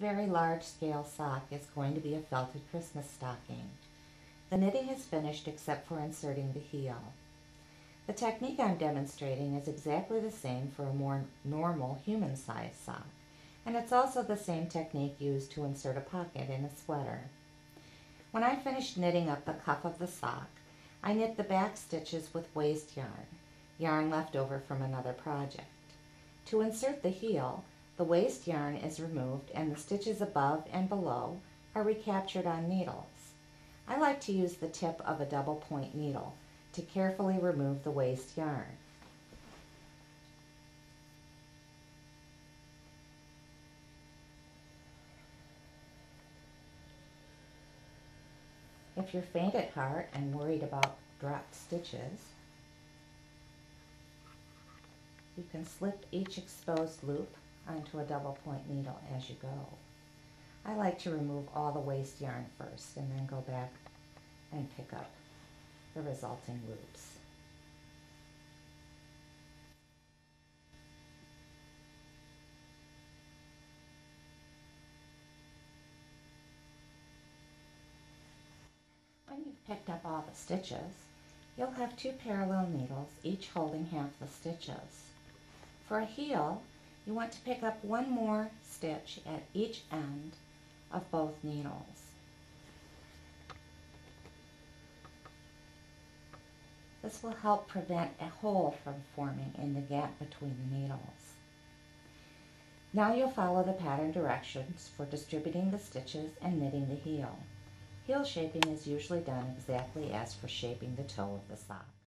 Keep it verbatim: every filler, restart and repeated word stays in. next very large-scale sock is going to be a felted Christmas stocking. The knitting is finished except for inserting the heel. The technique I'm demonstrating is exactly the same for a more normal human-sized sock, and it's also the same technique used to insert a pocket in a sweater. When I finished knitting up the cuff of the sock, I knit the back stitches with waste yarn, yarn left over from another project. To insert the heel, the waste yarn is removed and the stitches above and below are recaptured on needles. I like to use the tip of a double point needle to carefully remove the waste yarn. If you're faint at heart and worried about dropped stitches, you can slip each exposed loop onto a double point needle as you go. I like to remove all the waste yarn first and then go back and pick up the resulting loops. When you've picked up all the stitches, you'll have two parallel needles, each holding half the stitches. For a heel, you want to pick up one more stitch at each end of both needles. This will help prevent a hole from forming in the gap between the needles. Now you'll follow the pattern directions for distributing the stitches and knitting the heel. Heel shaping is usually done exactly as for shaping the toe of the sock.